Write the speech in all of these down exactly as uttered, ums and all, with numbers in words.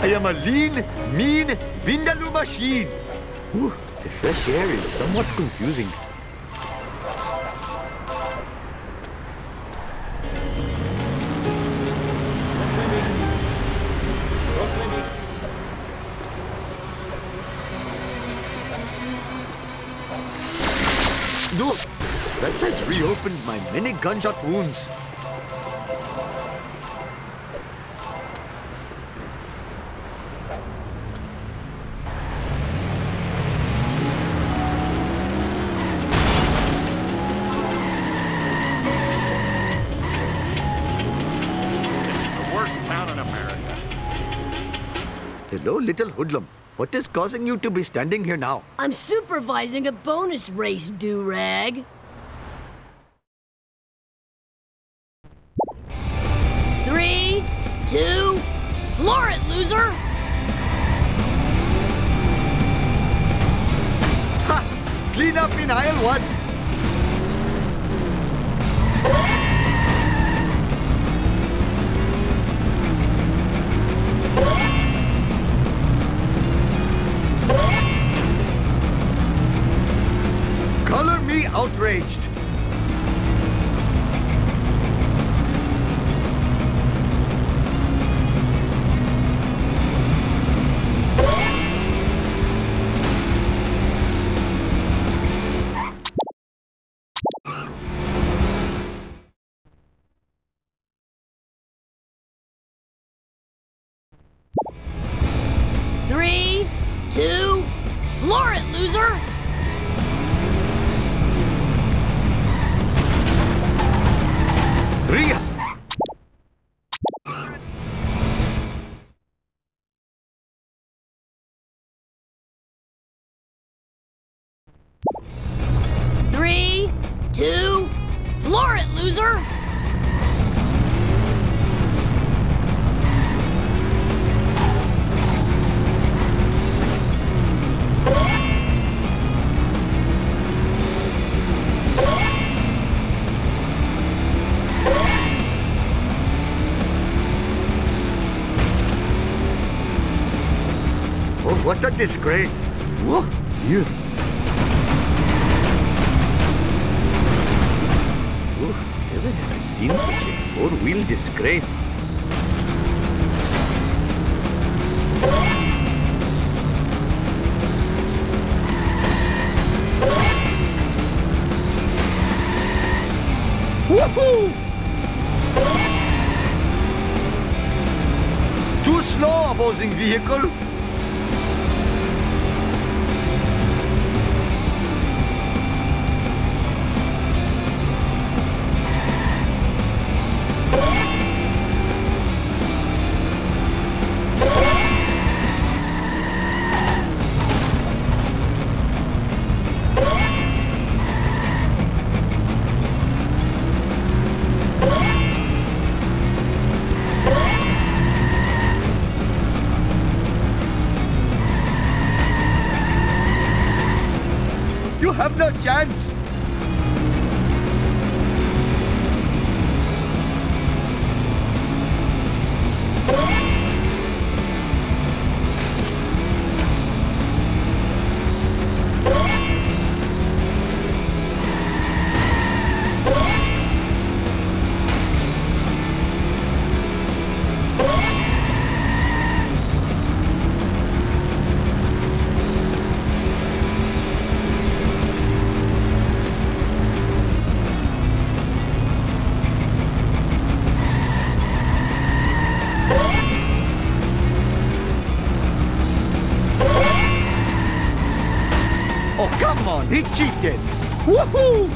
I am a lean, mean vindaloo machine. Ooh, the fresh air is somewhat confusing. No, that has reopened my many gunshot wounds. Hello, little hoodlum. What is causing you to be standing here now? I'm supervising a bonus race, do-rag. Three, two, floor it, loser! Ha! Clean up in aisle one. Outraged. Three, two, floor it, loser! Three. Three, two, floor it, loser! What a disgrace! Whoa, you! Ooh, never have I seen such a four-wheel disgrace. Woohoo! Too slow, opposing vehicle. No chance! He cheated! Woohoo!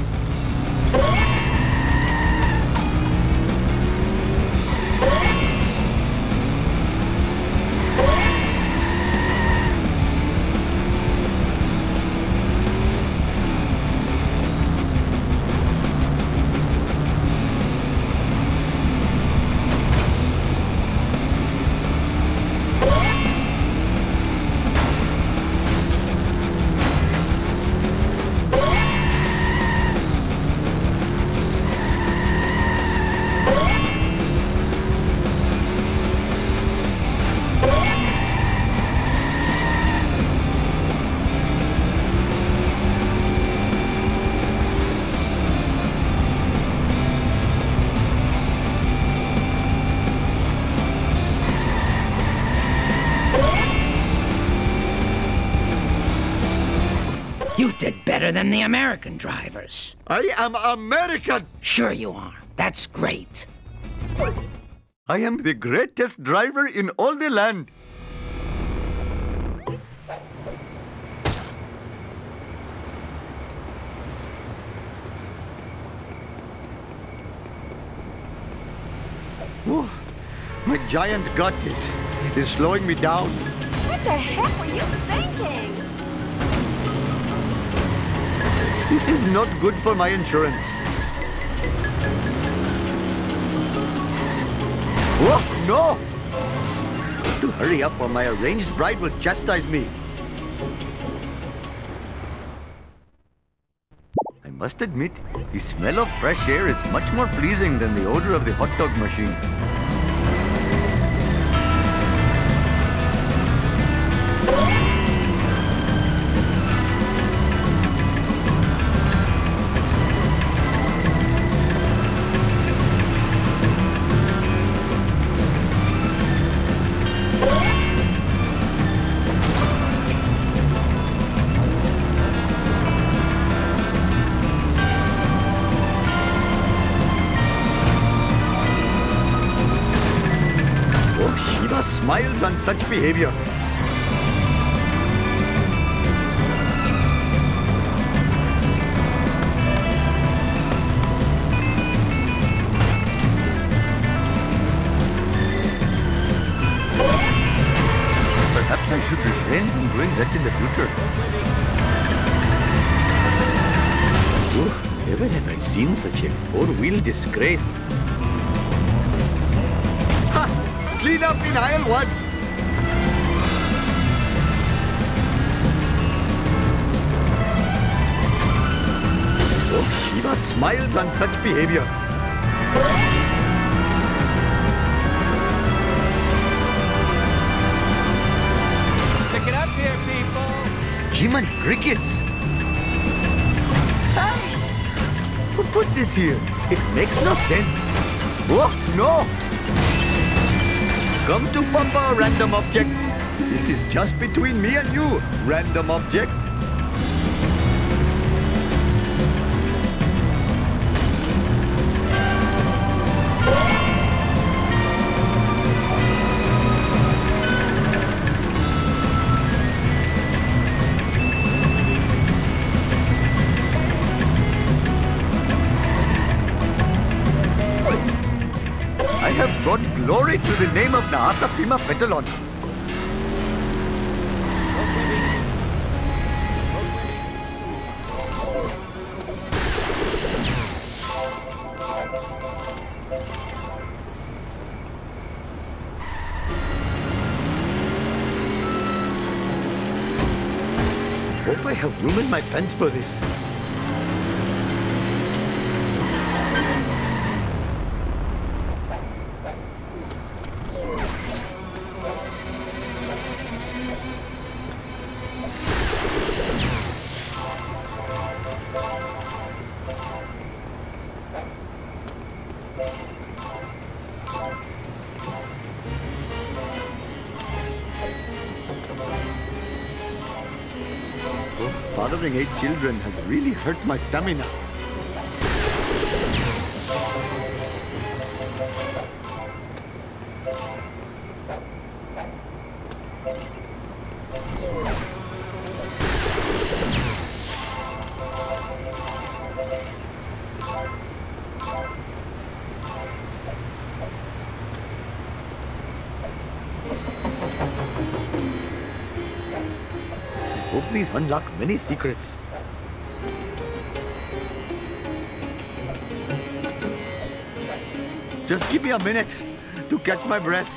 You did better than the American drivers. I am American! Sure you are. That's great. I am the greatest driver in all the land. Whew. My giant gut is, is slowing me down. What the heck were you thinking? This is not good for my insurance. Whoa, no! I have to hurry up or my arranged bride will chastise me. I must admit, the smell of fresh air is much more pleasing than the odor of the hot dog machine. Smiles on such behavior. Perhaps I should refrain from doing that in the future. Oof, never have I seen such a four-wheel disgrace. Clean up in aisle one. Oh, Shiva smiles on such behavior. Pick it up here, people. Jiminy crickets. Hey, who put this here? It makes no sense. Oh, no. Come to Papa, random object. This is just between me and you, random object. Glory to the name of Nahasapeemapetilon. Hope I have room in my pants for this. Fathering eight children has really hurt my stamina. Please unlock many secrets. Just give me a minute to catch my breath.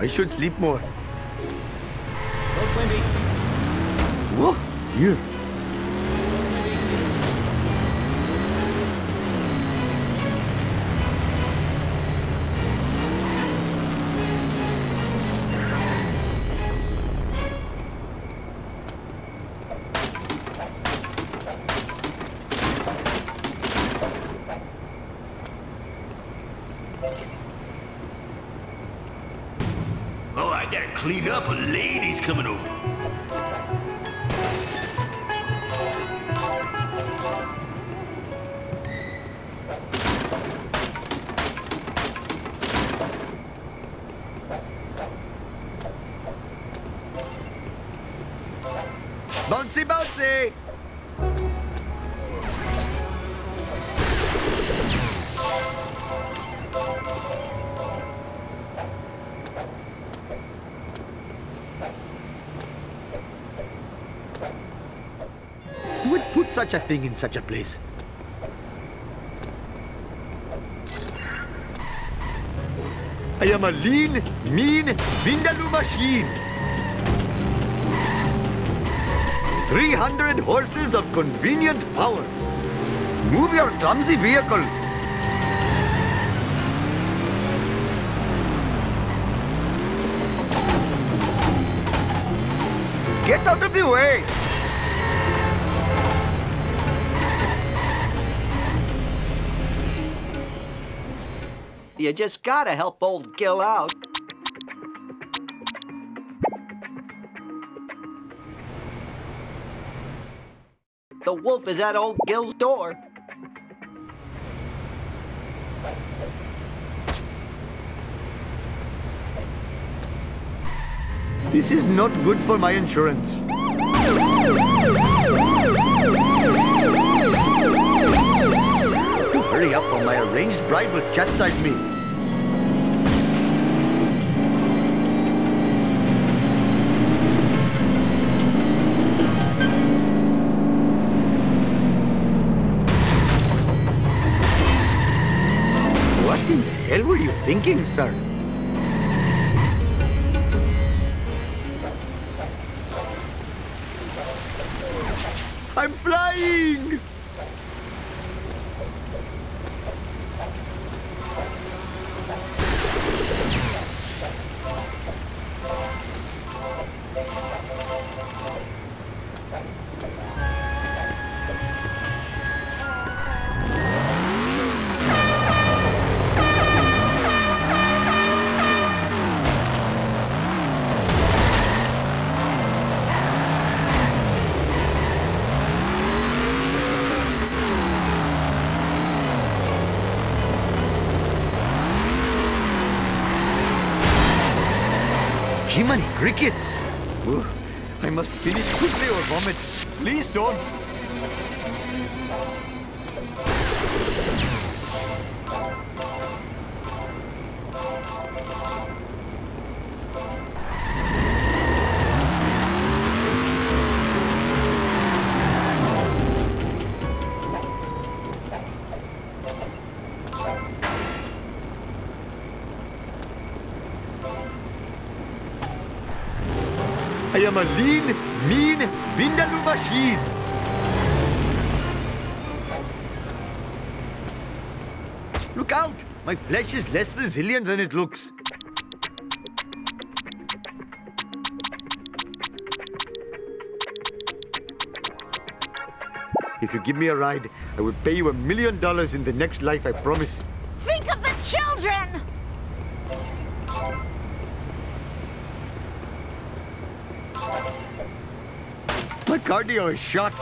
I should sleep more. Whoa, here. gotta clean up, a lady's coming over. Bouncy, bouncy! Such a thing in such a place. I am a lean, mean vindaloo machine. three hundred horses of convenient power. Move your clumsy vehicle. Get out of the way. You just gotta help old Gil out. The wolf is at old Gil's door. This is not good for my insurance. Hurry up or my arranged bride will chastise me. What were you thinking, sir? I'm flying! Jiminy crickets! Ooh, I must finish quickly or vomit. Please don't. I am a lean, mean vindaloo machine. Look out! My flesh is less resilient than it looks. If you give me a ride, I will pay you a million dollars in the next life, I promise. Think of the children! My cardio is shot.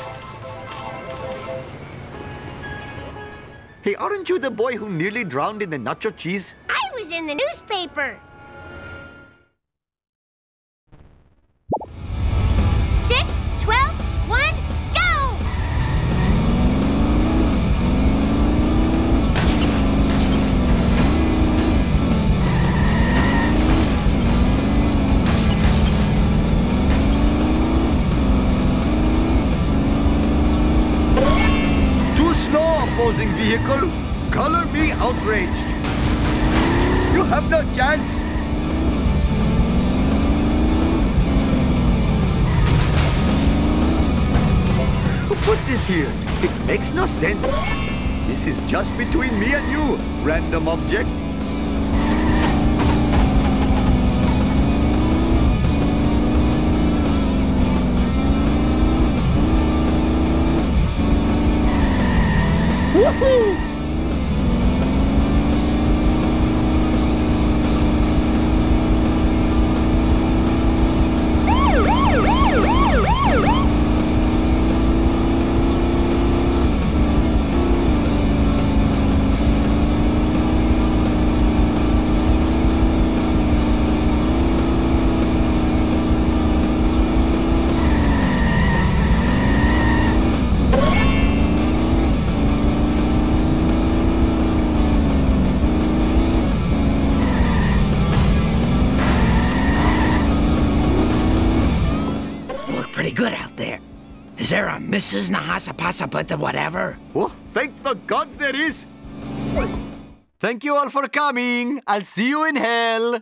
Hey, aren't you the boy who nearly drowned in the nacho cheese? I was in the newspaper. Six, twelve, one, go! Vehicle, color me outraged. You have no chance. Who put this here? It makes no sense. This is just between me and you, random object. Woohoo! there a Missus Nahasapeemapetilon whatever? Oh, thank the gods there is! Thank you all for coming. I'll see you in hell.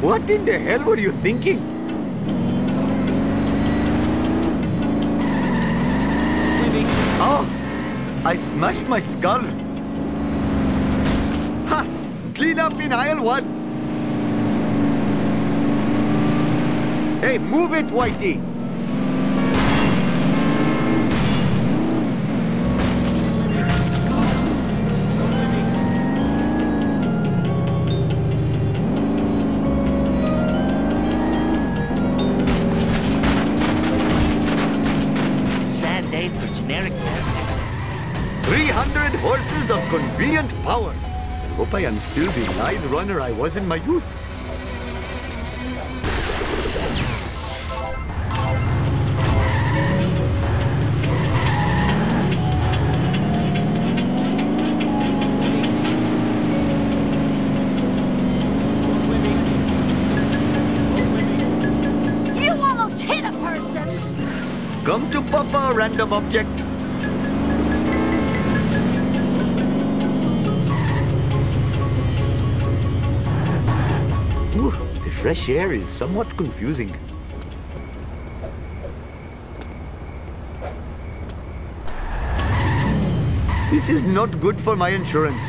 What in the hell were you thinking? Really? Oh, I smashed my skull. Ha! Clean up in aisle one. Hey, move it, Whitey! Sad day for generic plastics. three hundred horses of convenient power. I hope I am still the light runner I was in my youth. Come to Papa, random object. Ooh, the fresh air is somewhat confusing. This is not good for my insurance.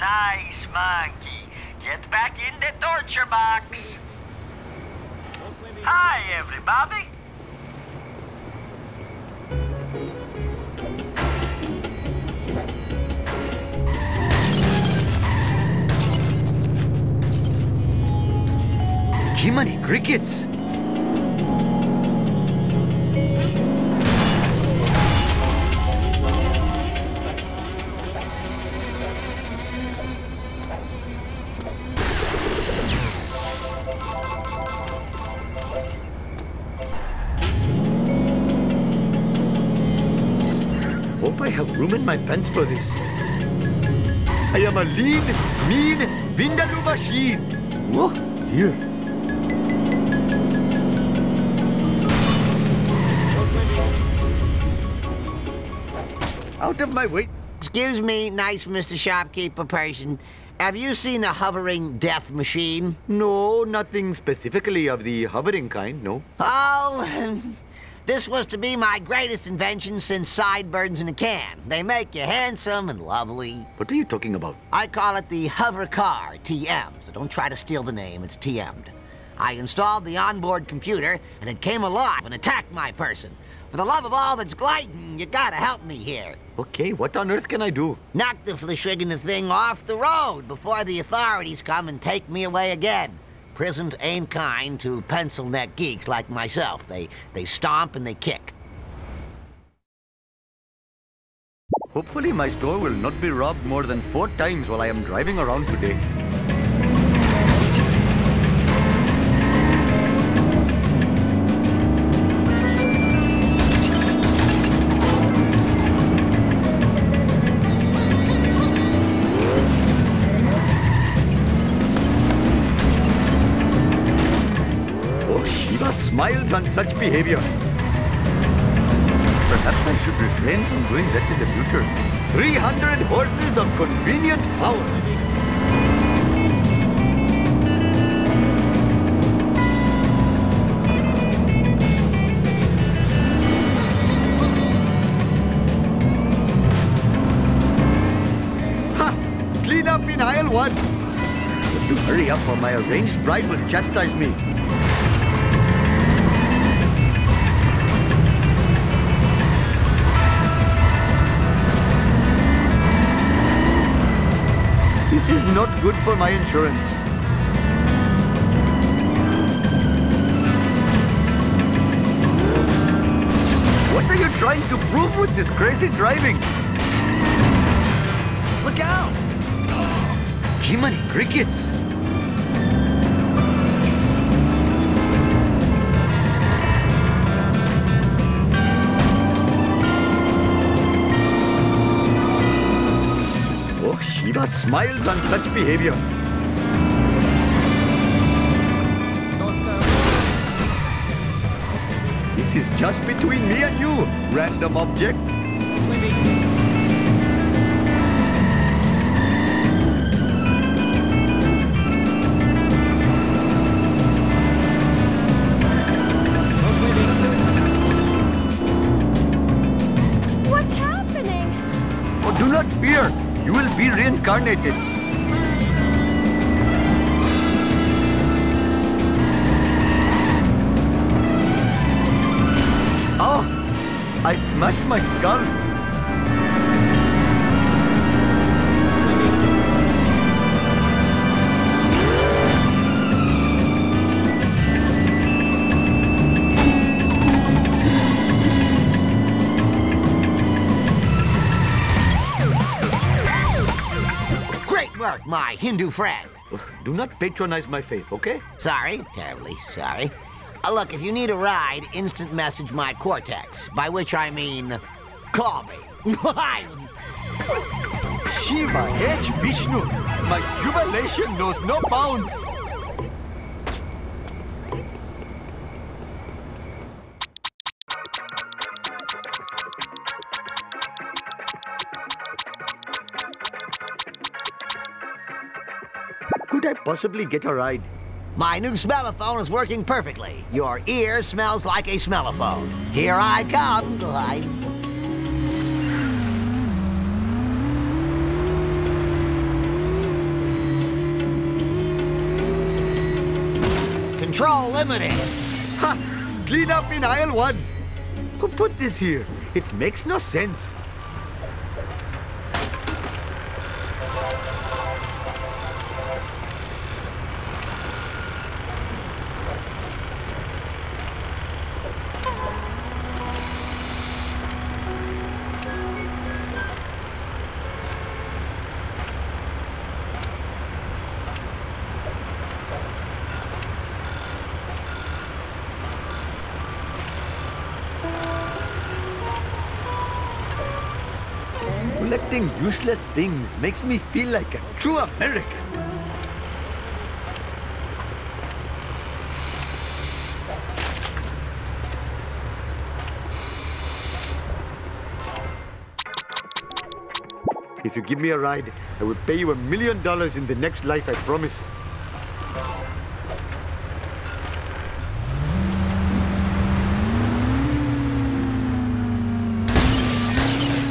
Nice monkey. Get back in the torture box. Hi, everybody. Jiminy crickets. I have room in my pants for this. I am a lean, mean, vindaloo machine. Whoa, here. Out of my way. Excuse me, nice Mister Shopkeeper person. Have you seen a hovering death machine? No, nothing specifically of the hovering kind, no. Oh, this was to be my greatest invention since sideburns in a can. They make you handsome and lovely. What are you talking about? I call it the hover car, T M. So don't try to steal the name, it's T M'd. I installed the onboard computer, and it came alive and attacked my person. For the love of all that's gliding, you gotta help me here. Okay, what on earth can I do? Knock the flashiggin' thing off the road before the authorities come and take me away again. Prisons ain't kind to pencil-neck geeks like myself. They they stomp and they kick. Hopefully my store will not be robbed more than four times while I am driving around today. Smiles on such behavior. Perhaps I should refrain from doing that in the future. three hundred horses of convenient power. Ha! Clean up in aisle one. I have to hurry up or my arranged bride will chastise me. This is not good for my insurance. trying to prove with this crazy driving. Look out! Jiminy crickets! Oh, Shiva smiles on such behavior. This is just between me and you, random object. What's happening? Oh, do not fear. You will be reincarnated. I smashed my skull. Great work, my Hindu friend. Do not patronize my faith, okay? Sorry, terribly sorry. Uh, look, if you need a ride, instant message my cortex, by which I mean, call me. Shiva H. Vishnu, my jubilation knows no bounds. Could I possibly get a ride? My new smellophone is working perfectly. Your ear smells like a smellophone. Here I come, Glide. Control limited. Ha! Clean up in aisle one. Who put this here? It makes no sense. Collecting useless things makes me feel like a true American. If you give me a ride, I will pay you a million dollars in the next life, I promise.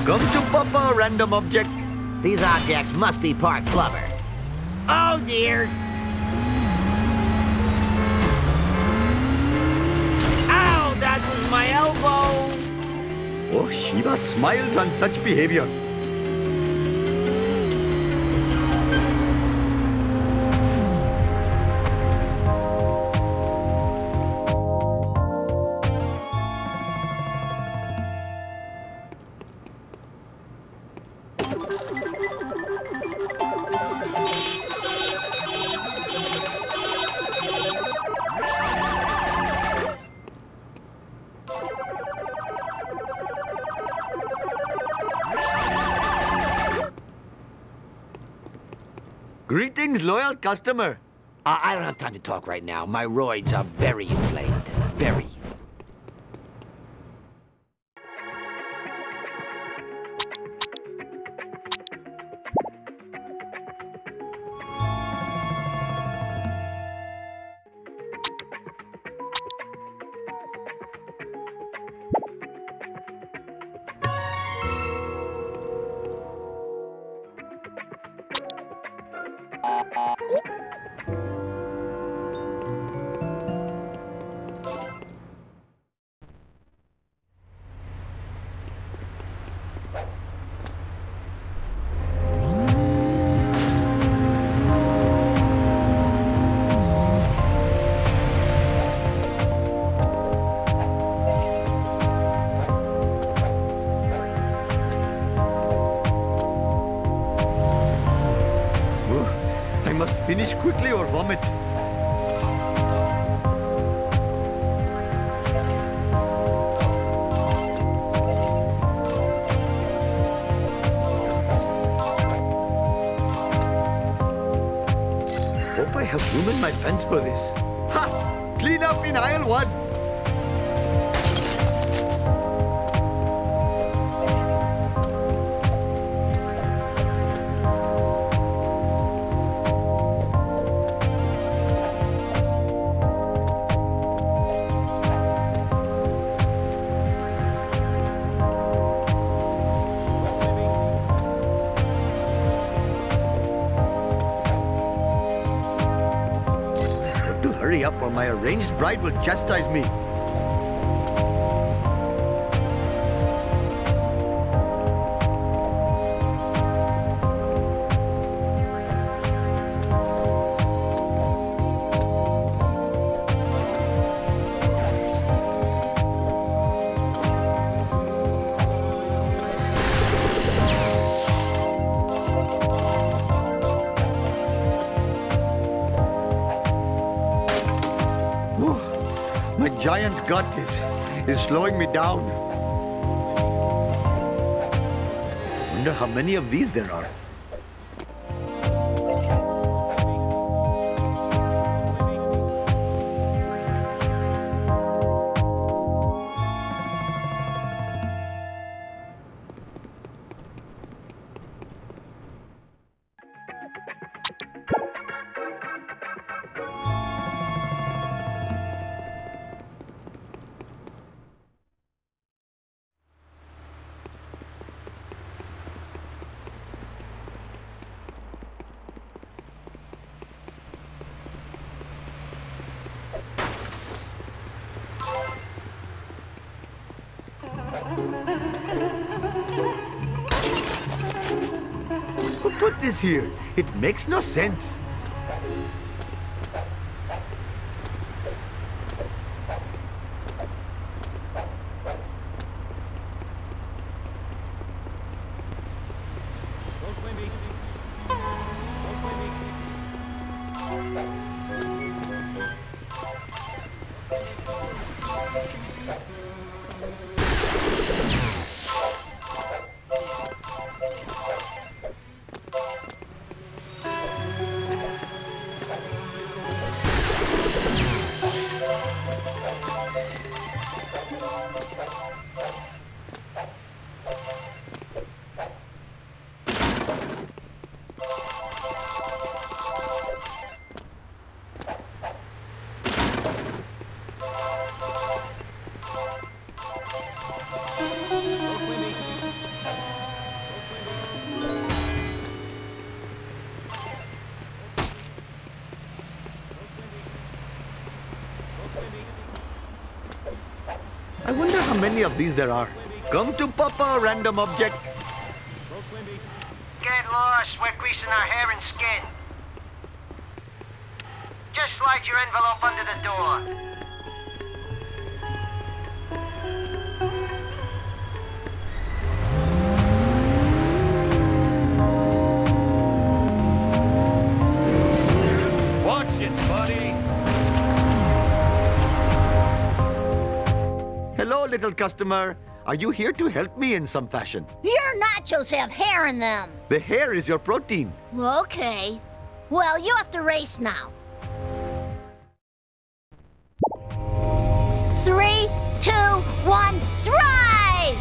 Come to Papa, random object. These objects must be part flubber. Oh dear! Ow, that was my elbow! Oh, Shiva smiles on such behavior. Greetings, loyal customer. Uh, I don't have time to talk right now. My roids are very inflamed. Very. Finish quickly or vomit. Hope I have ruined my pants for this. Ha! Clean up in aisle one. Up or my arranged bride will chastise me. Giant gut is, is slowing me down. Wonder how many of these there are. Here. It makes no sense. How many of these there are? Come to Papa, random object. Get lost, we're greasing our hair and skin. Just slide your envelope under the door. Watch it, buddy. Hello, little customer. Are you here to help me in some fashion? Your nachos have hair in them. The hair is your protein. Okay. Well, you have to race now. Three, two, one, drive!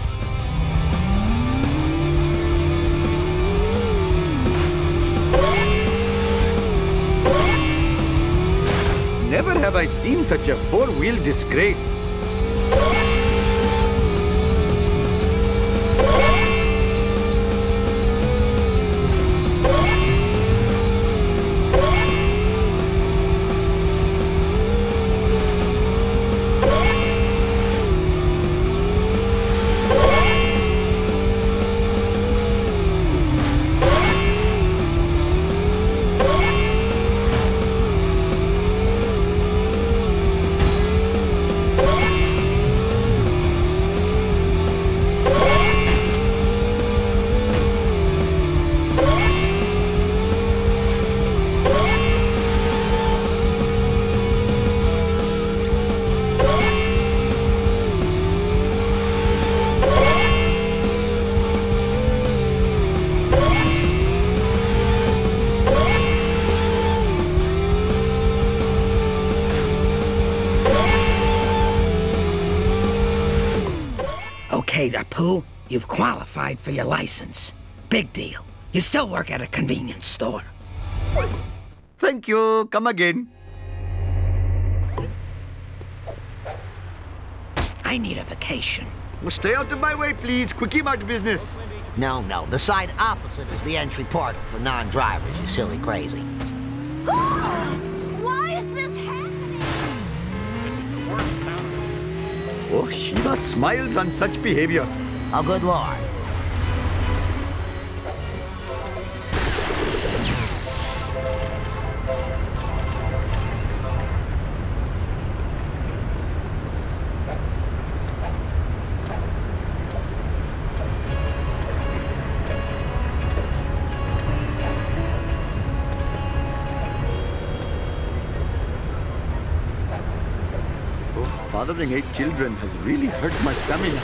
Never have I seen such a four-wheel disgrace. Okay, Apu, you've qualified for your license. Big deal. You still work at a convenience store. Thank you. Come again. I need a vacation. Well, stay out of my way, please. Quickie Mart business. No, no. The side opposite is the entry portal for non-drivers, you silly crazy. Why is this happening? This is the worst town. Oh, Shiva smiles on such behavior. Oh, good Lord. Fathering eight children has really hurt my stamina.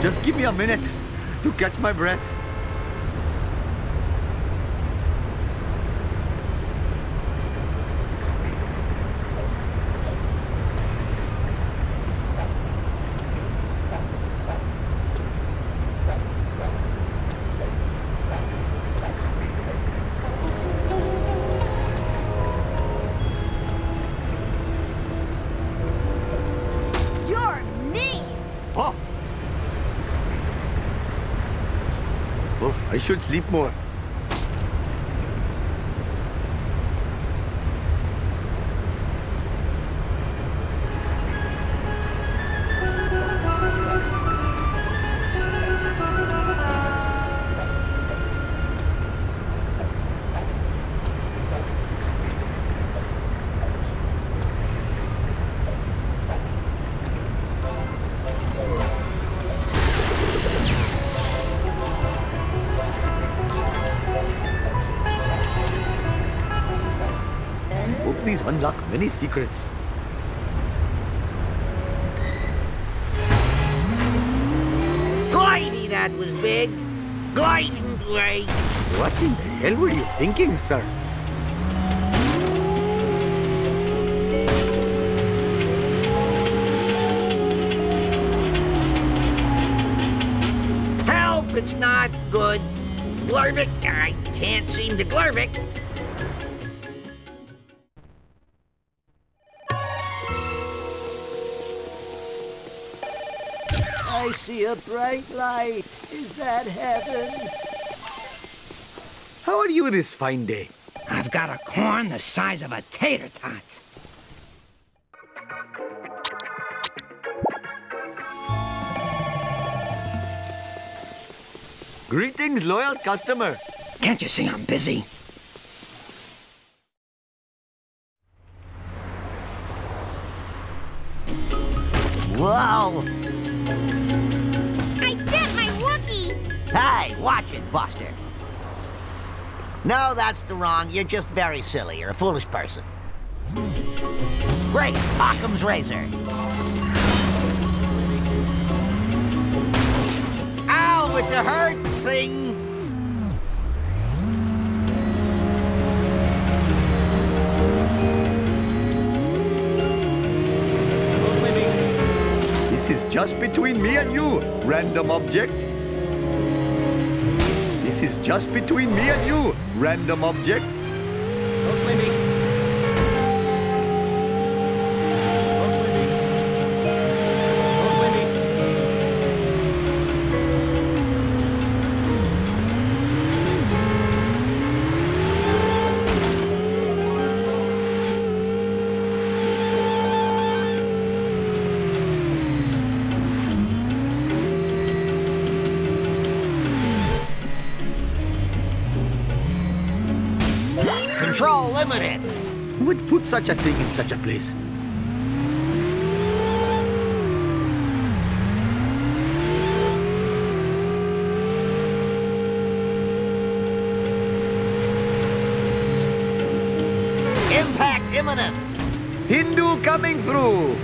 Just give me a minute to catch my breath. I should sleep more. These unlock many secrets. Glidey, that was big. Gliding great. What in the hell were you thinking, sir? Help, it's not good. Glurvik, I can't seem to glurvik. I see a bright light. Is that heaven? How are you this fine day? I've got a corn the size of a tater tot. Greetings, loyal customer. Can't you see I'm busy? Wow! Hey, watch it, Buster. No, that's the wrong. You're just very silly. You're a foolish person. Great, Occam's razor. Ow, with the hurt thing. This is just between me and you, random object. This is just between me and you, random object. Don't play me. Don't play me. Don't play me. Patrol, limit it! Who would put such a thing in such a place? Impact imminent! Hindu coming through!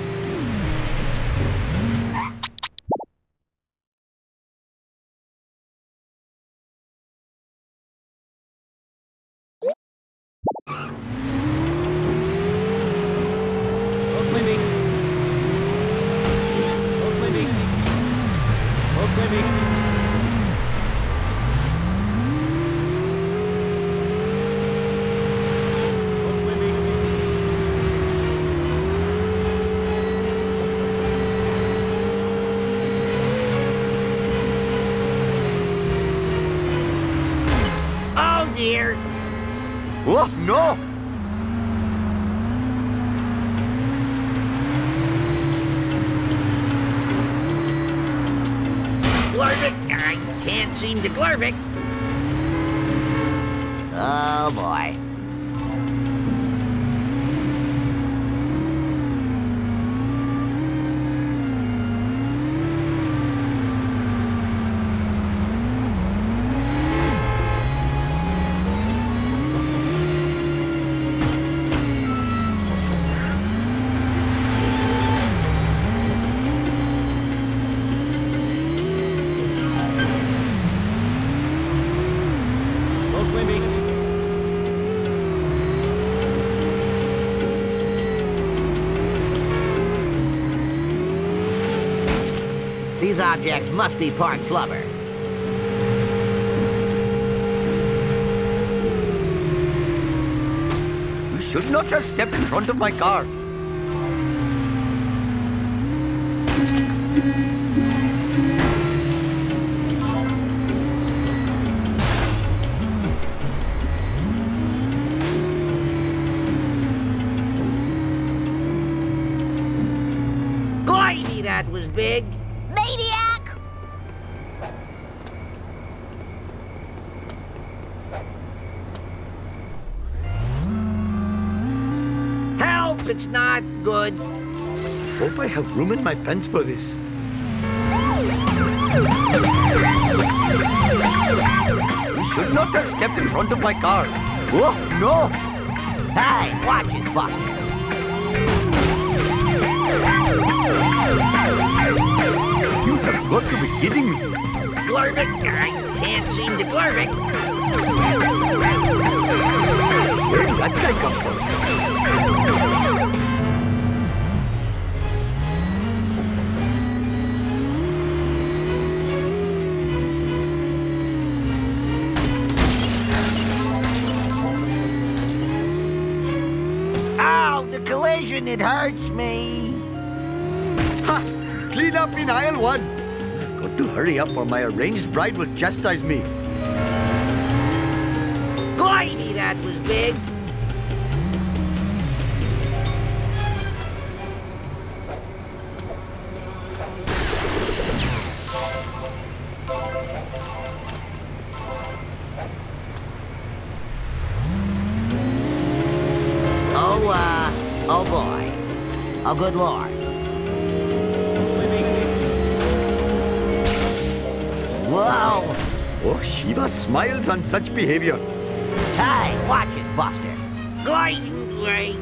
Oh, no! Glurvik! I can't seem to Glurvik! Oh, boy. These objects must be part flubber. You should not have stepped in front of my car. Blimey, that was big. It's not good. Hope I have room in my pants for this. You should not have stepped in front of my car. Oh, no! Hey, watch it, Buster. You have got to be kidding me. Glurvik, I can't seem to Glurvik. Where did that guy come from? Collision, it hurts me. Ha! Clean up in aisle one. I've got to hurry up or my arranged bride will chastise me. Blimey, that was big. Oh, good Lord. Whoa! Oh, Shiva smiles on such behavior. Hey, watch it, Buster. Gliding great.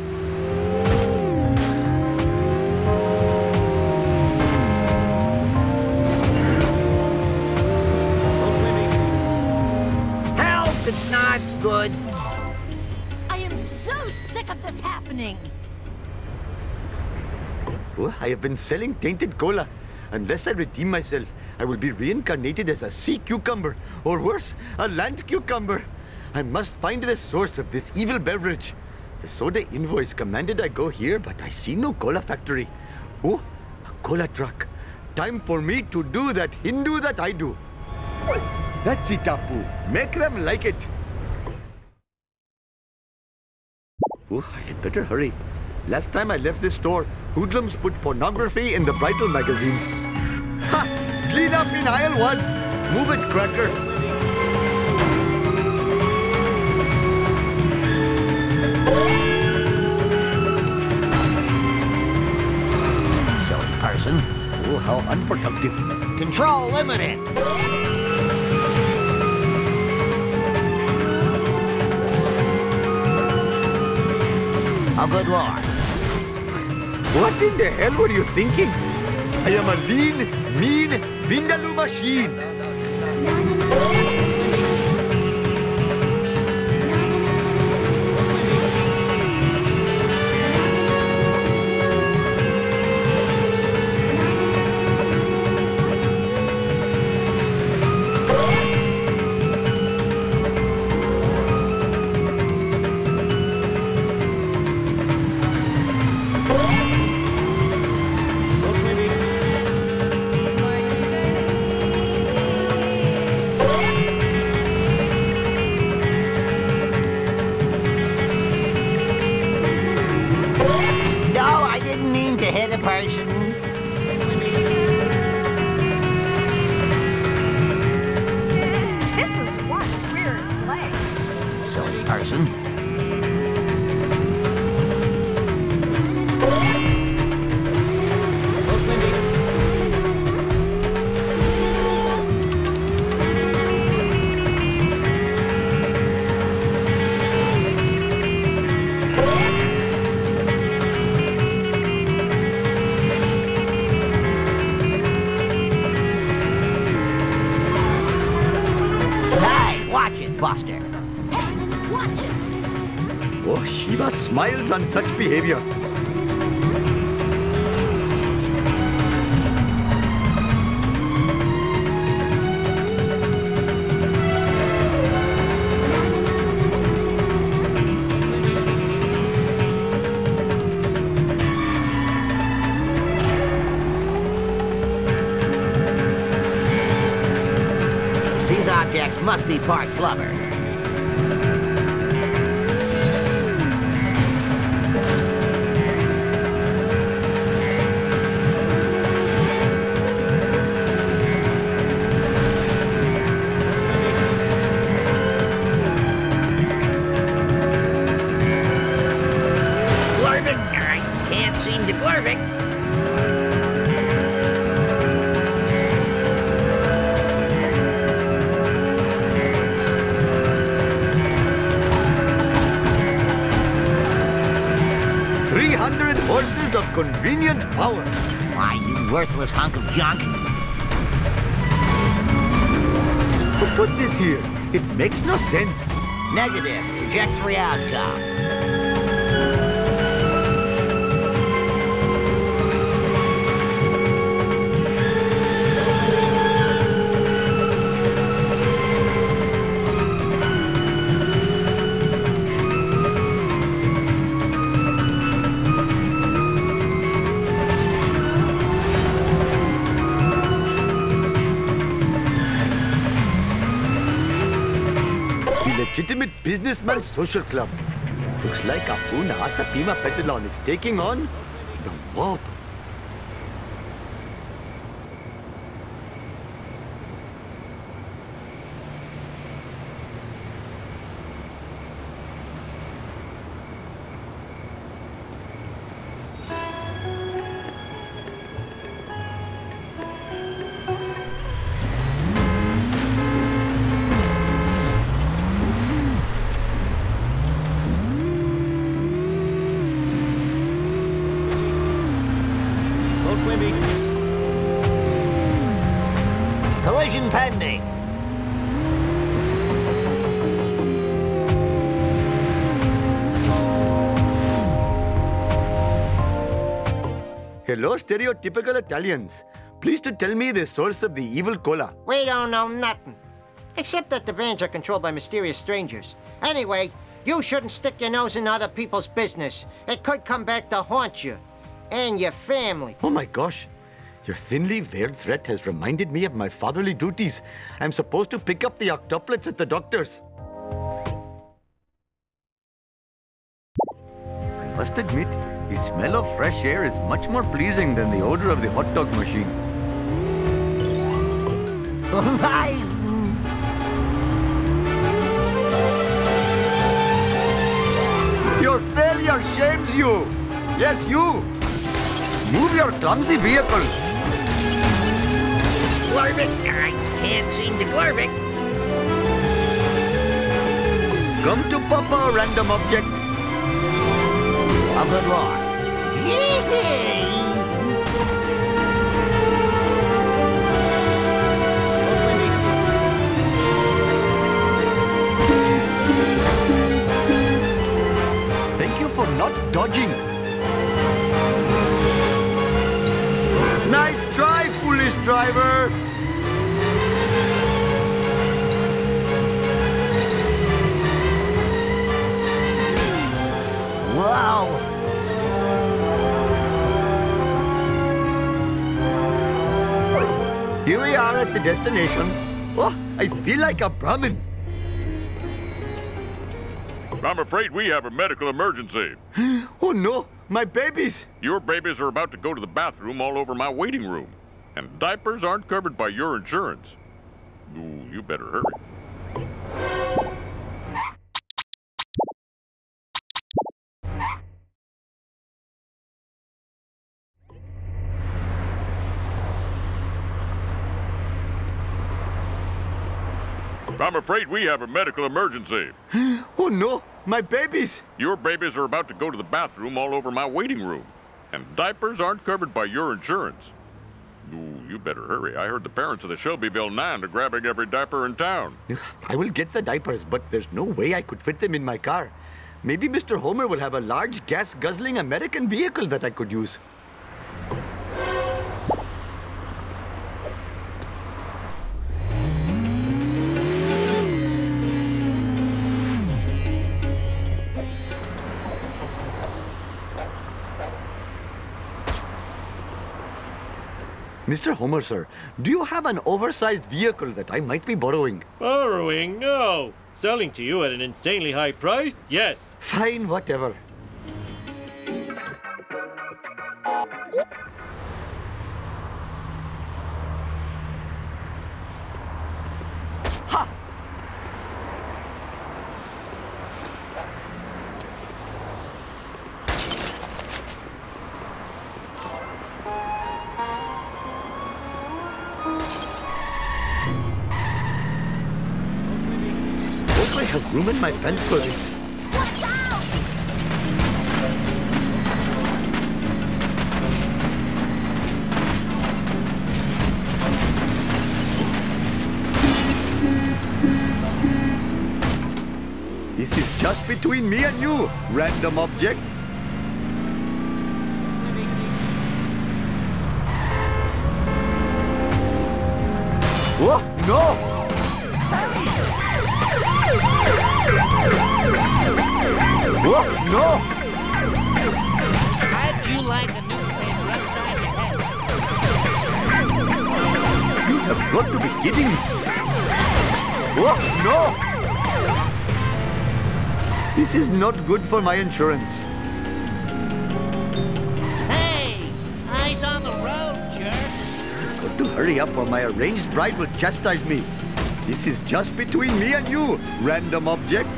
Help, it's not good. I am so sick of this happening. Oh, I have been selling tainted cola. Unless I redeem myself, I will be reincarnated as a sea cucumber, or worse, a land cucumber. I must find the source of this evil beverage. The soda invoice commanded I go here, but I see no cola factory. Oh, a cola truck. Time for me to do that Hindu that I do. That's it, Apu. Make them like it. Oh, I had better hurry. Last time I left this store, hoodlums put pornography in the bridal magazines. Ha! Clean up in aisle one. Move it, Cracker. how unproductive. Control limited. A good lord. What in the hell were you thinking? I am a lean, mean vindaloo machine. Smiles on such behavior. These objects must be part flubber. Convenient power. Why, you worthless hunk of junk. Who put this here? It makes no sense. Negative. Trajectory outcome. Legitimate businessman social club. Looks like Apu Nahasapeemapetilon is taking on the mob. Hello, stereotypical Italians. Please to tell me the source of the evil cola. We don't know nothing. Except that the brands are controlled by mysterious strangers. Anyway, you shouldn't stick your nose in other people's business. It could come back to haunt you. And your family. Oh my gosh. Your thinly veiled threat has reminded me of my fatherly duties. I'm supposed to pick up the octuplets at the doctor's. I must admit, the smell of fresh air is much more pleasing than the odor of the hot dog machine. Oh my! Your failure shames you! Yes, you! Move your clumsy vehicle! Glurvik. I can't seem to Glurvik. Come to Papa, random object. Of the law. Yay! Thank you for not dodging. Nice try, foolish driver. Wow. Here we are at the destination. Oh, I feel like a Brahmin. I'm afraid we have a medical emergency. Oh no, my babies! Your babies are about to go to the bathroom all over my waiting room. And diapers aren't covered by your insurance. Ooh, you better hurry. I'm afraid we have a medical emergency. Oh no, my babies! Your babies are about to go to the bathroom all over my waiting room. And diapers aren't covered by your insurance. Ooh, you better hurry. I heard the parents of the Shelbyville Nine are grabbing every diaper in town. I will get the diapers, but there's no way I could fit them in my car. Maybe Mister Homer will have a large gas-guzzling American vehicle that I could use. Mister Homer, sir, do you have an oversized vehicle that I might be borrowing? Borrowing? No. Selling to you at an insanely high price? Yes. Fine, whatever. Ha! Have ruined my fence clothing. Watch out! This is just between me and you, random object. Oh, no! Whoa, no! How'd you like the newspaper upside your head? You have got to be kidding me! Whoa, no! This is not good for my insurance. Hey! Eyes on the road, jerk! Got to hurry up or my arranged bride will chastise me. This is just between me and you, random object.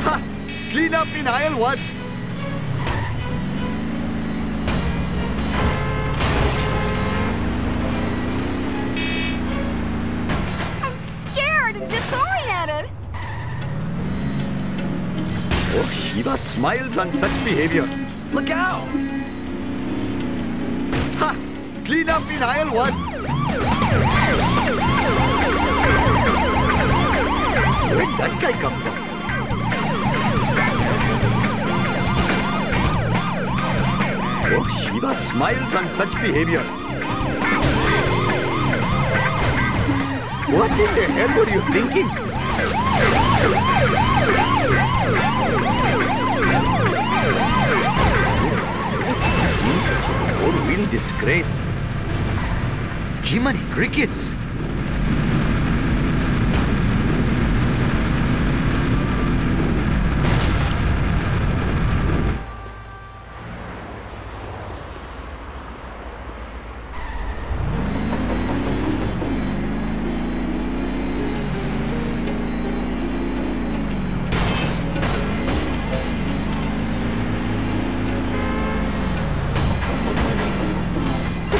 Ha! Clean up in aisle one. I'm scared and disoriented. Oh, Shiva smiles on such behavior. Look out! Ha! Clean up in aisle one. Where did that guy come from? Oh, Shiva smiles on such behavior. What in the hell were you thinking? Four-wheel disgrace. Jiminy crickets.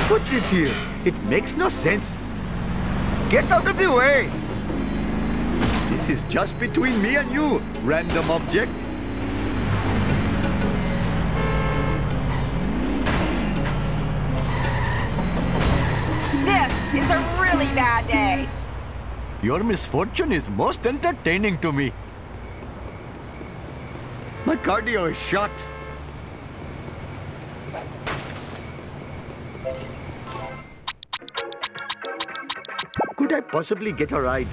put this here? It makes no sense. Get out of the way. This is just between me and you, random object. This is a really bad day. Your misfortune is most entertaining to me. My cardio is shot. Could I possibly get a ride?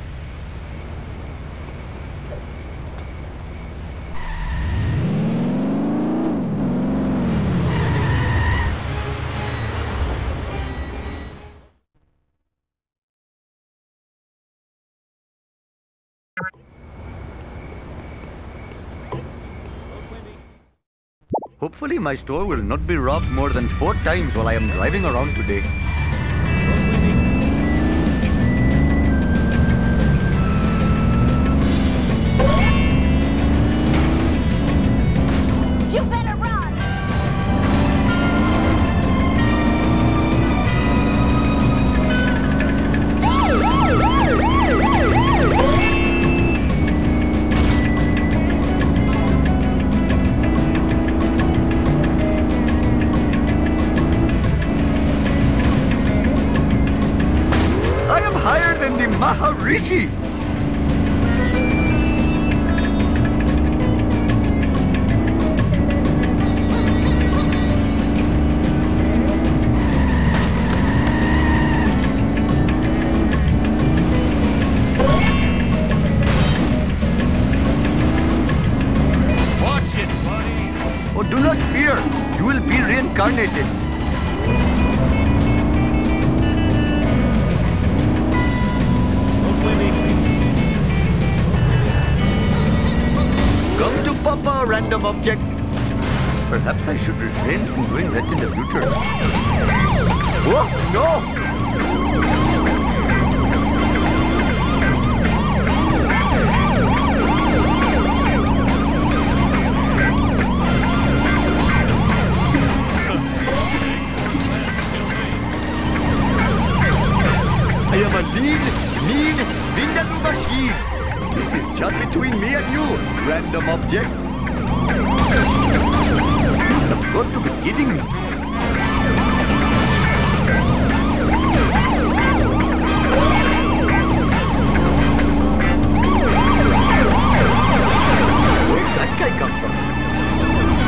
Hopefully my store will not be robbed more than four times while I am driving around today. Maharishi! Watch it, buddy! Oh, do not fear! You will be reincarnated. Random object. Perhaps I should refrain from doing that in the future. Oh, no! I am a mean, mean vindaloo machine. This is just between me and you, random object. I've got to be kidding me. Where's that guy come from?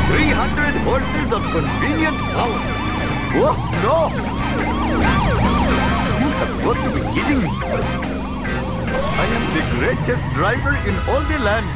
three hundred horses of convenient power. Oh, no! You have got to be kidding me. I am the greatest driver in all the land.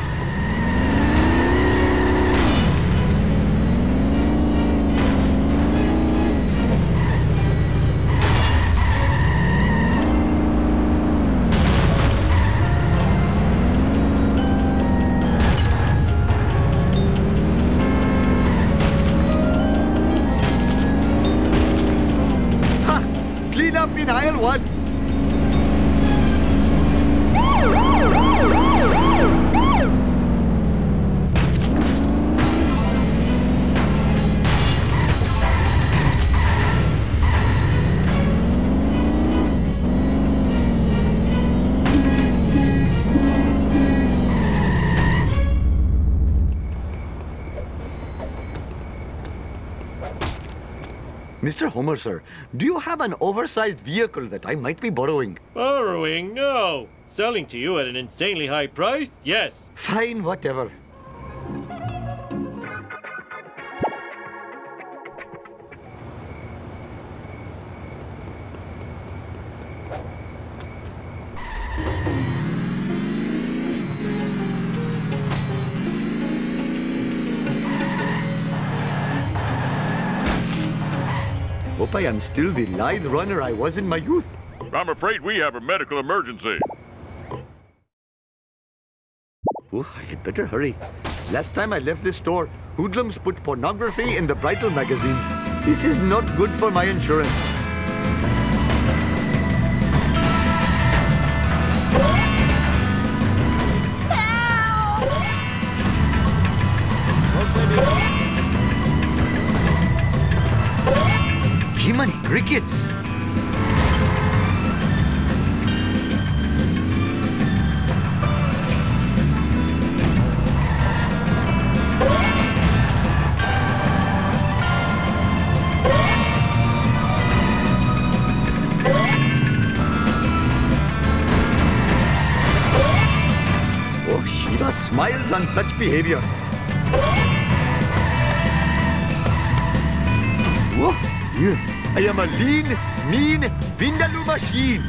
Mister Homer, sir, do you have an oversized vehicle that I might be borrowing? Borrowing? No. Selling to you at an insanely high price? Yes. Fine, whatever. I am still the lithe runner I was in my youth. I'm afraid we have a medical emergency. Oh, I had better hurry. Last time I left this store, hoodlums put pornography in the bridal magazines. This is not good for my insurance. many crickets! Oh, Shiva smiles on such behavior. Oh, yeah. I am a lean, mean vindaloo machine.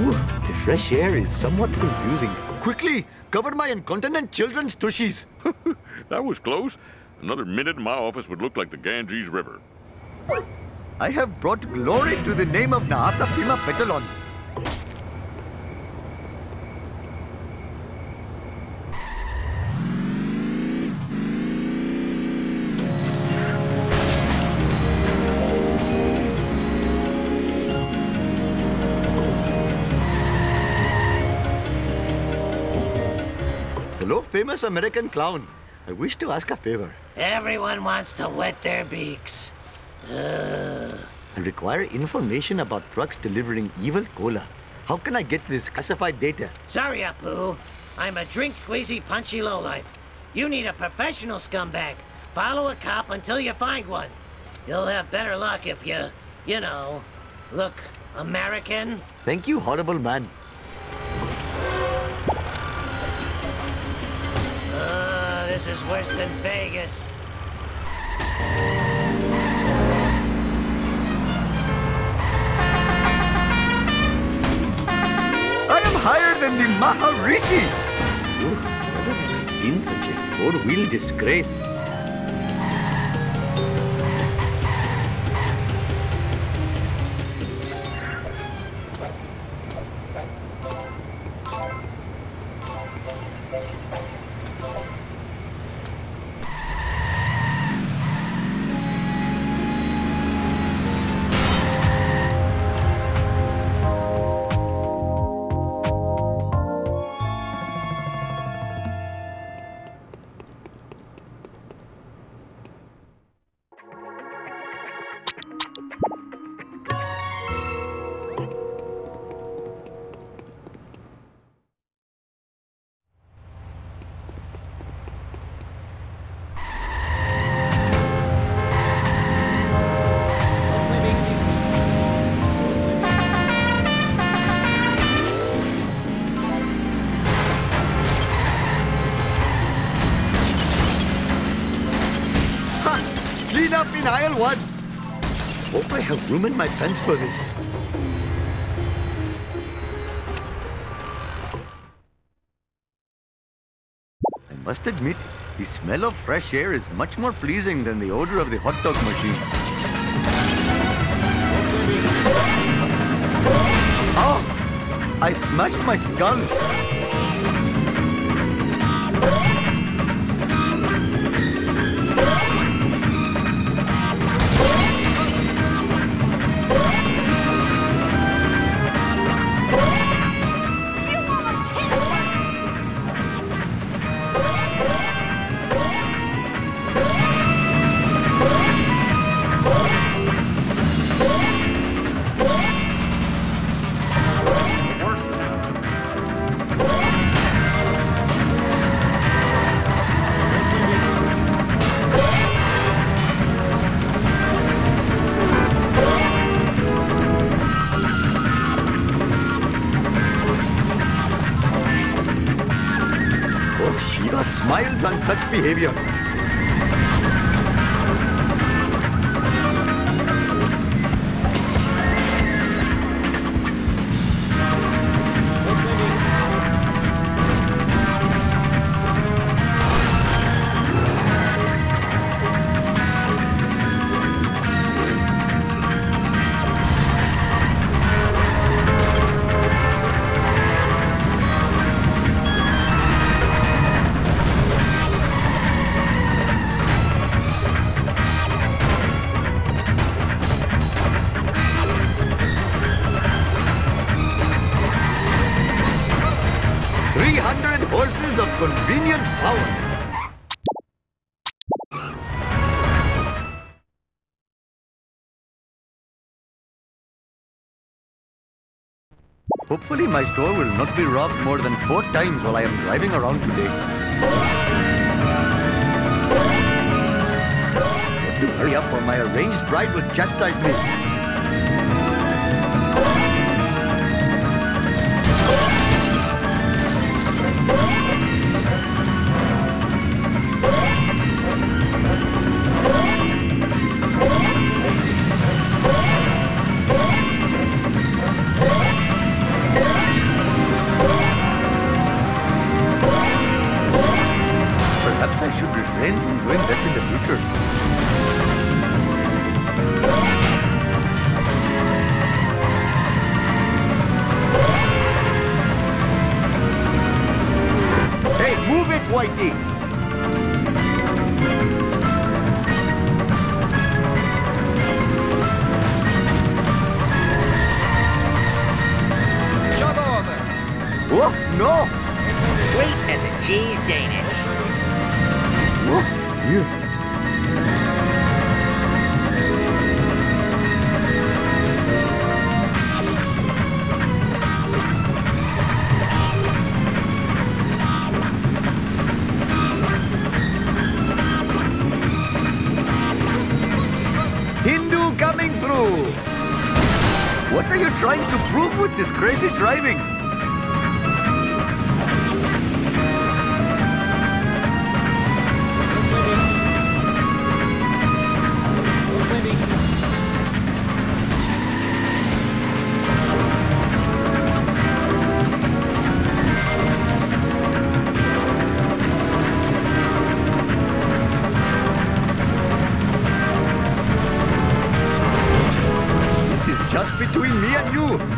Ooh, the fresh air is somewhat confusing. Quickly, cover my incontinent children's tushies. That was close. Another minute and my office would look like the Ganges River. I have brought glory to the name of Nahasapeemapetilon. Hello, famous American clown. I wish to ask a favor. Everyone wants to wet their beaks. Uh. I require information about trucks delivering evil cola. How can I get this classified data? Sorry, Apu. I'm a drink-squeezy, punchy lowlife. You need a professional scumbag. Follow a cop until you find one. You'll have better luck if you, you know, look American. Thank you, horrible man. Uh, this is worse than Vegas. Higher than the Maharishi! Ooh, never have I seen such a four-wheel disgrace. In aisle one. Hope I have room in my pants for this. I must admit, the smell of fresh air is much more pleasing than the odor of the hot dog machine. Oh! I smashed my skull. Smiles on such behavior. Indian power. Hopefully my store will not be robbed more than four times while I am driving around today. I have to hurry up or my arranged bride will chastise me.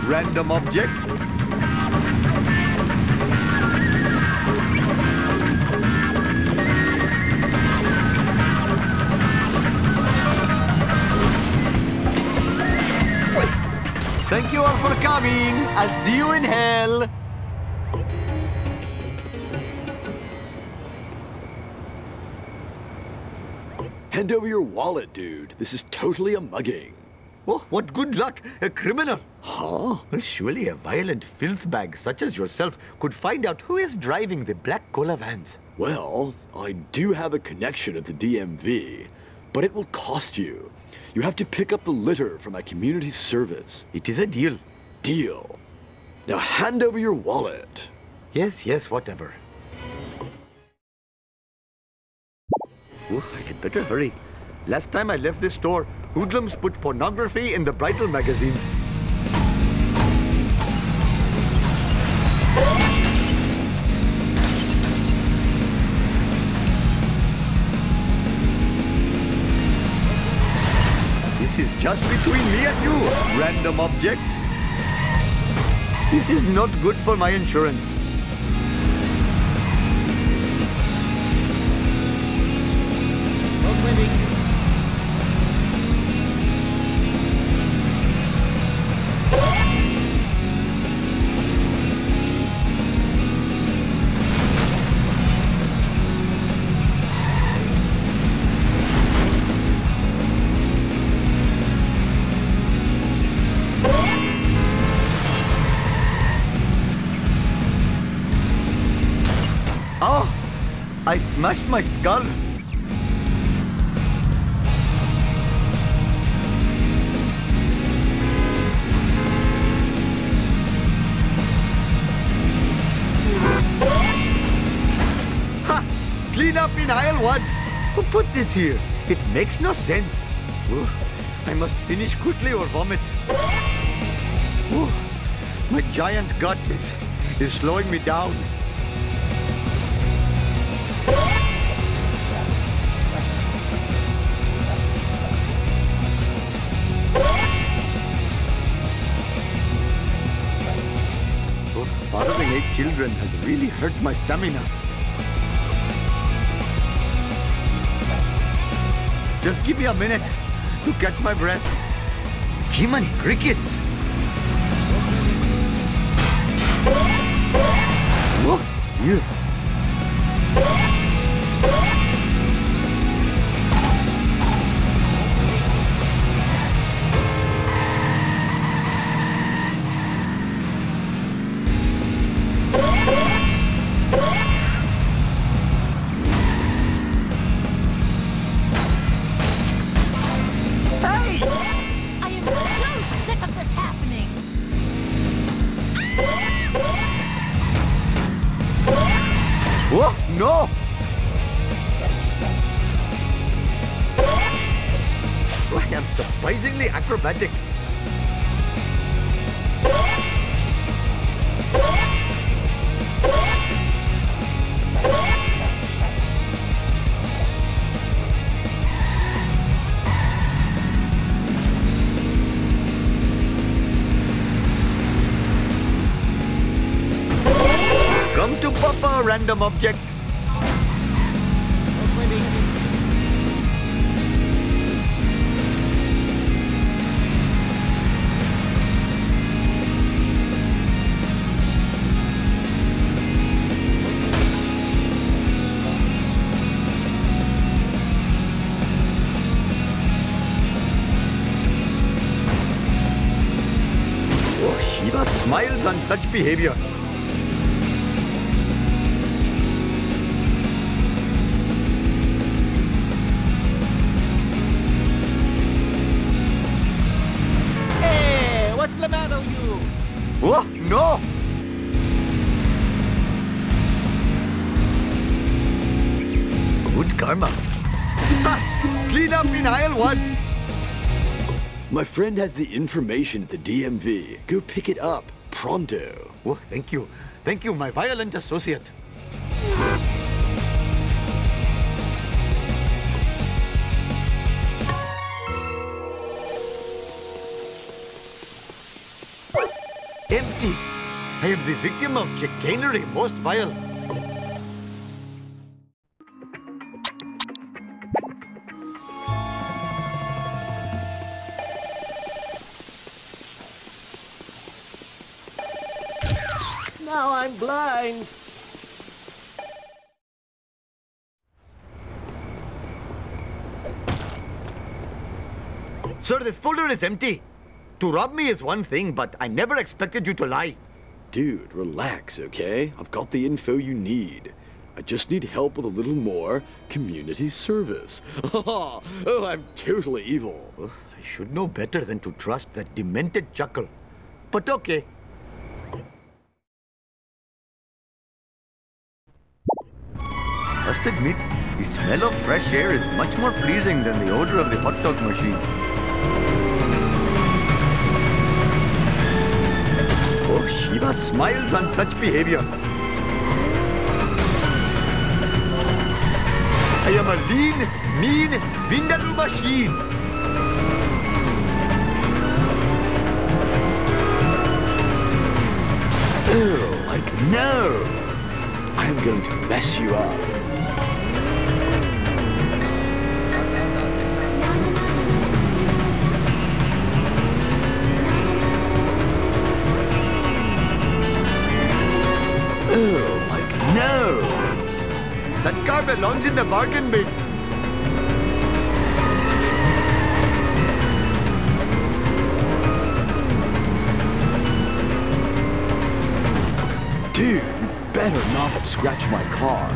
Random object. Thank you all for coming. I'll see you in hell. Hand over your wallet, dude. This is totally a mugging. Oh, what good luck! A criminal! Huh? Well, surely a violent filth bag such as yourself could find out who is driving the black cola vans. Well, I do have a connection at the D M V, but it will cost you. You have to pick up the litter for my community service. It is a deal. Deal. Now hand over your wallet. Yes, yes, whatever. Oh, I had better hurry. Last time I left this store, hoodlums put pornography in the bridal magazines. This is just between me and you, random object. This is not good for my insurance. I smashed my skull. Ha! Clean up in aisle one. Who put this here? It makes no sense. Ooh, I must finish quickly or vomit. Ooh, my giant gut is, is slowing me down. Fathering eight children has really hurt my stamina. Just give me a minute to catch my breath. Jiminy crickets! Whoa, you. Acrobatic. Come to Papa, random object. Smiles on such behavior. Hey, what's the matter with you? Oh, no! Good karma. Clean up in aisle one. My friend has the information at the D M V. Go pick it up. Pronto. Oh, thank you. Thank you, my violent associate. Empty. I am the victim of chicanery most vile. Now I'm blind. Sir, this folder is empty. To rob me is one thing, but I never expected you to lie. Dude, relax, okay? I've got the info you need. I just need help with a little more community service. Oh, I'm totally evil. Oh, I should know better than to trust that demented chuckle. But okay. I must admit, the smell of fresh air is much more pleasing than the odor of the hot dog machine. Oh, Shiva smiles on such behavior. I am a lean, mean vindaloo machine. Oh, like no! I'm going to mess you up. No! That car belongs in the bargain bin. Dude, you better not scratch my car.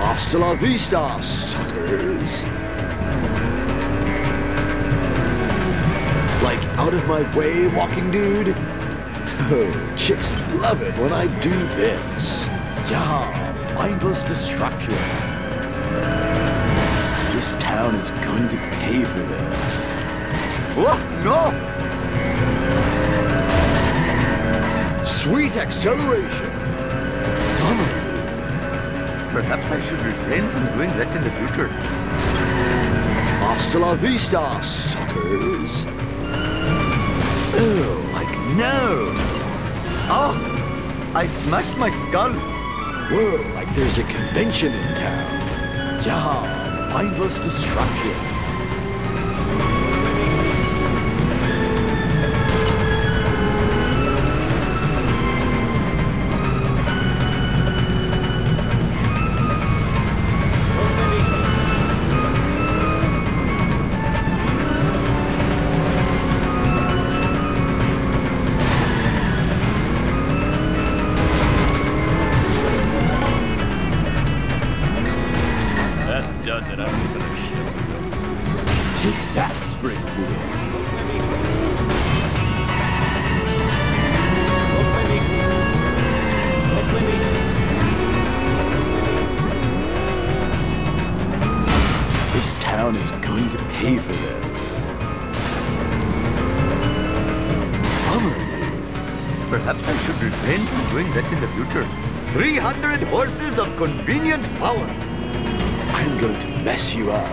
Hasta la vista, suckers! Like, out of my way, walking dude. Oh, chicks love it when I do this. Yeah, mindless destruction. This town is going to pay for this. What? No! Sweet acceleration. Honestly. Perhaps I should refrain from doing that in the future. Hasta la vista, suckers. Oh, like no! Oh, I smashed my skull. Whoa, like there's a convention in town. Yeah, mindless destruction. does it, I don't give a shit. Take that, Springfield. This town is going to pay for this. Bummer. Perhaps I should refrain from doing that in the future. three hundred horses of convenient power. I'm going to mess you up.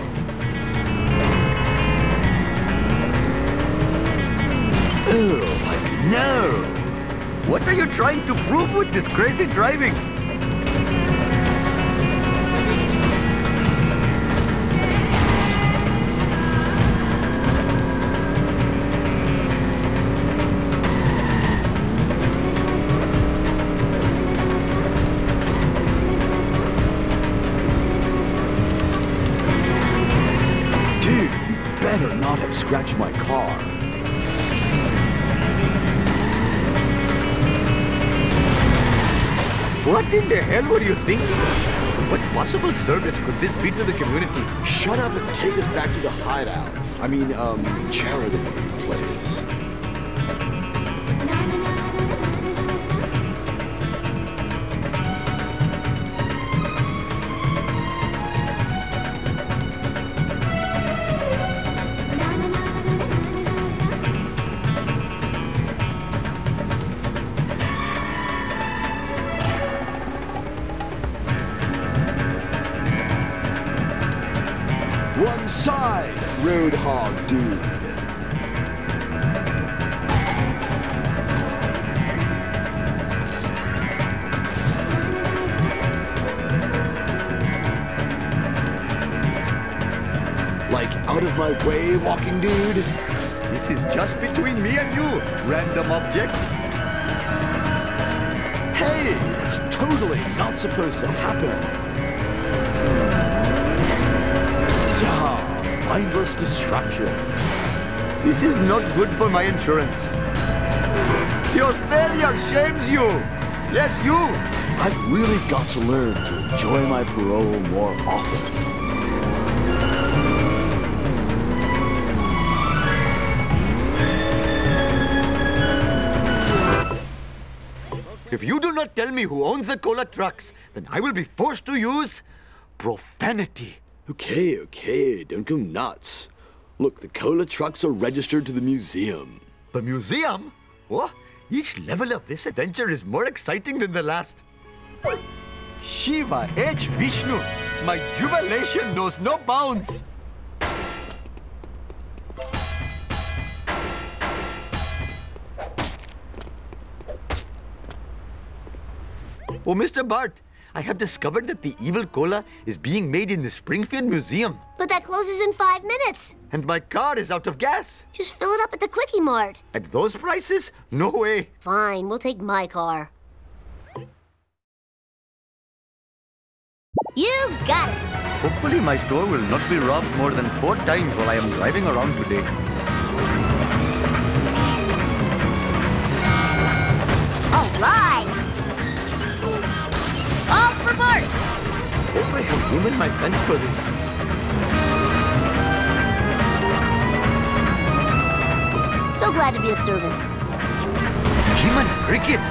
Oh, no! What are you trying to prove with this crazy driving? Dude, you better not have scratched my car. What in the hell were you thinking? What possible service could this be to the community? Shut up and take us back to the hideout. I mean, um, charity place. Way walking dude. This is just between me and you, random object. Hey, that's totally not supposed to happen. Yeah, mindless distraction. This is not good for my insurance. Your failure shames you. Yes, you. I've really got to learn to enjoy my parole more often. If you do not tell me who owns the cola trucks, then I will be forced to use profanity. Okay, okay, don't go nuts. Look, the cola trucks are registered to the museum. The museum? What? Each level of this adventure is more exciting than the last. Shiva H. Vishnu, my jubilation knows no bounds. Oh, Mister Bart, I have discovered that the evil cola is being made in the Springfield Museum. But that closes in five minutes. And my car is out of gas. Just fill it up at the Quickie Mart. At those prices? No way. Fine, we'll take my car. You got it. Hopefully my store will not be robbed more than four times while I am driving around today. All right. Off for Bart! Hope I have room in my fence for this. So glad to be of service. Human crickets!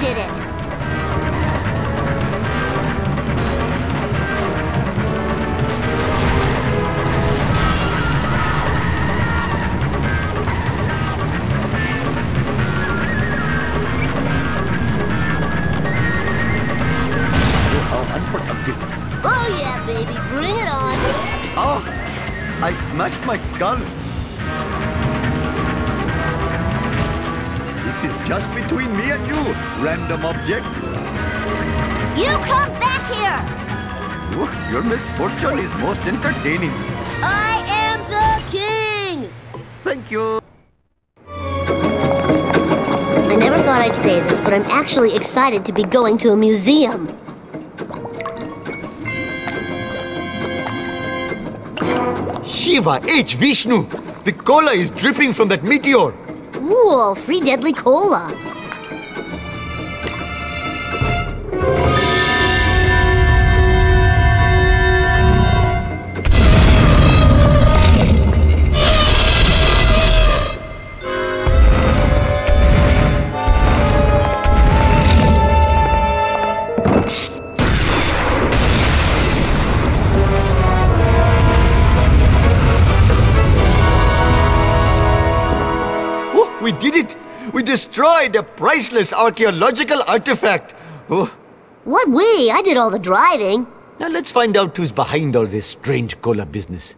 Lisa did it! Smashed my skull. This is just between me and you, random object. You come back here! Ooh, your misfortune is most entertaining. I am the king! Thank you. I never thought I'd say this, but I'm actually excited to be going to a museum. Shiva, H, Vishnu! The cola is dripping from that meteor! Cool! Free deadly cola! We did it! We destroyed a priceless archaeological artifact! Oh. What we? I did all the driving. Now let's find out who's behind all this strange cola business.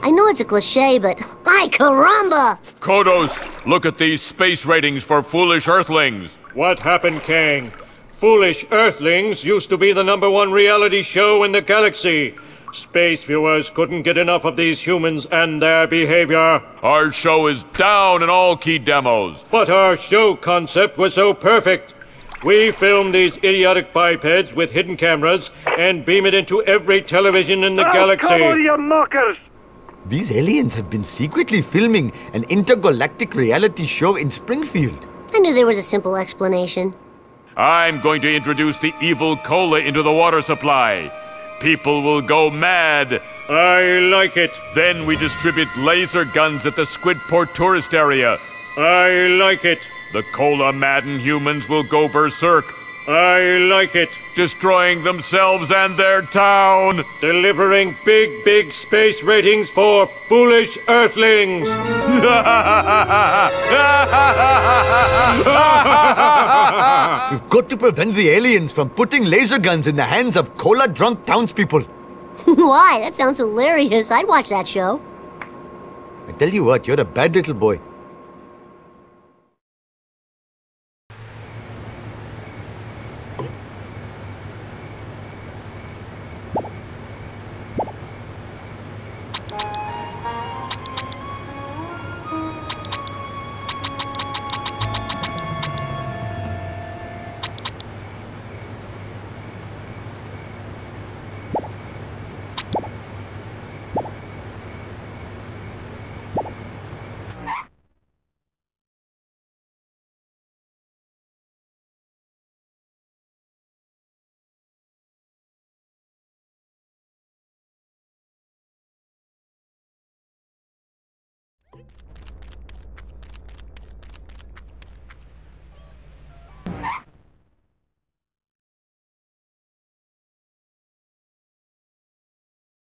I know it's a cliché, but... Ay, caramba! Kodos, look at these space ratings for foolish Earthlings! What happened, Kang? Foolish Earthlings used to be the number one reality show in the galaxy. Space viewers couldn't get enough of these humans and their behavior. Our show is down in all key demos. But our show concept was so perfect. We filmed these idiotic bipeds with hidden cameras and beam it into every television in the oh, galaxy. Come on, you knockers! These aliens have been secretly filming an intergalactic reality show in Springfield. I knew there was a simple explanation. I'm going to introduce the evil cola into the water supply. People will go mad. I like it. Then we distribute laser guns at the Squidport tourist area. I like it. The cola-maddened humans will go berserk. I like it. Destroying themselves and their town. Delivering big, big space ratings for foolish Earthlings. We've got to prevent the aliens from putting laser guns in the hands of cola-drunk townspeople. Why? That sounds hilarious. I'd watch that show. I tell you what, you're a bad little boy.